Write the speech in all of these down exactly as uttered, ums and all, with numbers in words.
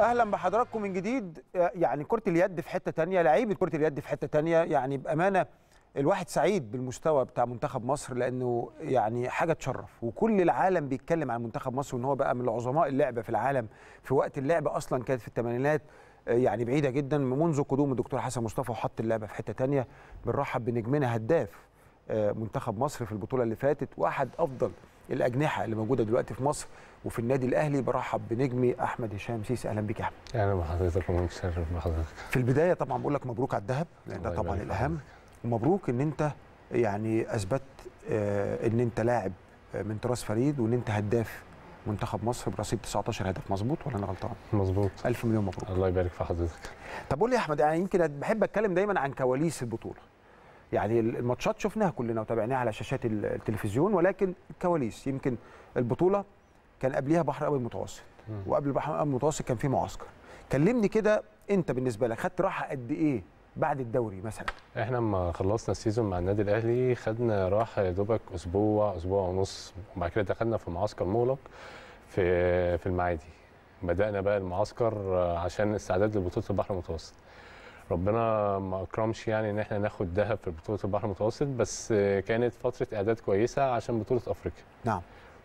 اهلا بحضراتكم من جديد. يعني كرة اليد في حتة تانية، لعيبة كرة اليد في حتة تانية، يعني بأمانة الواحد سعيد بالمستوى بتاع منتخب مصر، لأنه يعني حاجة تشرف، وكل العالم بيتكلم عن منتخب مصر وان هو بقى من عظماء اللعبة في العالم. في وقت اللعبة اصلا كانت في الثمانينات يعني بعيدة جدا، منذ قدوم الدكتور حسن مصطفى وحط اللعبة في حتة تانية. بنرحب بنجمنا هداف منتخب مصر في البطولة اللي فاتت، واحد افضل الأجنحة اللي موجودة دلوقتي في مصر وفي النادي الأهلي. برحب بنجمي أحمد هشام سيسي، أهلا بيك يا أحمد. أهلا بحضرتك ومتشرف بحضرتك. في البداية طبعا بقول لك مبروك على الذهب، لأن ده طبعا الأهم، ومبروك إن أنت يعني أثبت إن أنت لاعب من طراز فريد، وإن أنت هداف منتخب مصر برصيد تسعتاشر هدف، مظبوط ولا أنا غلطان؟ مظبوط. ألف مليون مبروك. الله يبارك في حضرتك. طب قول لي يا أحمد، يعني يمكن بحب أتكلم دايما عن كواليس البطولة. يعني الماتشات شفناها كلنا وتابعناها على شاشات التلفزيون، ولكن الكواليس يمكن البطوله كان قبليها بحر الابيض المتوسط، وقبل البحر الابيض المتوسط كان في معسكر. كلمني كده، انت بالنسبه لك خدت راحه قد ايه بعد الدوري مثلا؟ احنا لما خلصنا السيزون مع النادي الاهلي خدنا راحه يا دوبك اسبوع اسبوع ونص، وبعد كده دخلنا في معسكر مغلق في في المعادي. بدانا بقى المعسكر عشان استعداد لبطوله البحر المتوسط. ربنا ما اكرمش يعني ان احنا ناخد ذهب في بطوله البحر المتوسط، بس كانت فتره اعداد كويسه عشان بطوله افريقيا. نعم.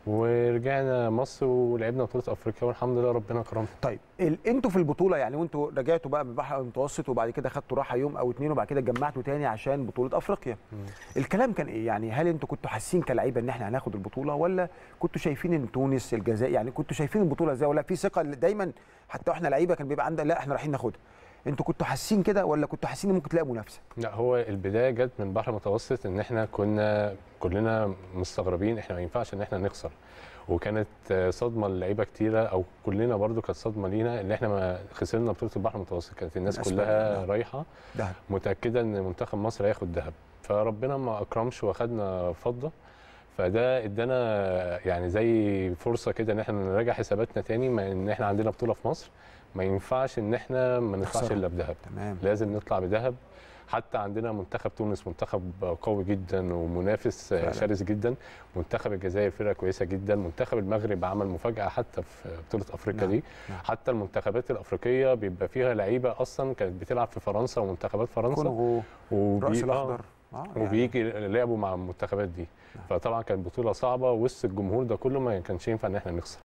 ورجعنا مصر ولعبنا بطوله افريقيا والحمد لله ربنا كرمنا. طيب انتوا في البطوله يعني، وانتوا رجعتوا بقى بالبحر المتوسط وبعد كده خدتوا راحه يوم او اتنين وبعد كده اتجمعتوا تاني عشان بطوله افريقيا. م. الكلام كان ايه؟ يعني هل انتوا كنتوا حاسين كلاعيبه ان احنا هناخد البطوله، ولا كنتوا شايفين ان تونس الجزائر يعني كنتوا شايفين البطوله ازاي، ولا في ثقه دايما حتى احنا لعيبه كان بيبقى عندنا لا احنا رايحين ناخدها؟ انتوا كنتوا حاسين كده ولا كنتوا حاسين ان ممكن تلاقوا منافسه؟ لا، هو البدايه جت من البحر المتوسط ان احنا كنا كلنا مستغربين، احنا ما ينفعش ان احنا نخسر، وكانت صدمه للعيبه كتيره، او كلنا برضو كانت صدمه لينا ان احنا ما خسرنا بطوله البحر المتوسط. كانت الناس كلها ده. رايحه ده. متاكده ان منتخب مصر هياخد ذهب، فربنا ما اكرمش واخدنا فضه، فده ادانا يعني زي فرصه كده ان احنا نراجع حساباتنا تاني، ما ان احنا عندنا بطوله في مصر ما ينفعش ان احنا ما نطلعش الا بذهب. تمام. لازم نطلع بذهب. حتى عندنا منتخب تونس منتخب قوي جدا ومنافس فعلا. شرس جدا. منتخب الجزائر فرقه كويسه جدا. منتخب المغرب عمل مفاجاه حتى في بطوله افريقيا. نعم. دي نعم. حتى المنتخبات الافريقيه بيبقى فيها لعيبه اصلا كانت بتلعب في فرنسا ومنتخبات فرنسا كونغو والراس الاخضر آه وبيجي يعني. لعبوا مع المنتخبات دي. نعم. فطبعا كانت بطوله صعبه وسط الجمهور ده كله، ما كانش ينفع ان احنا نخسر.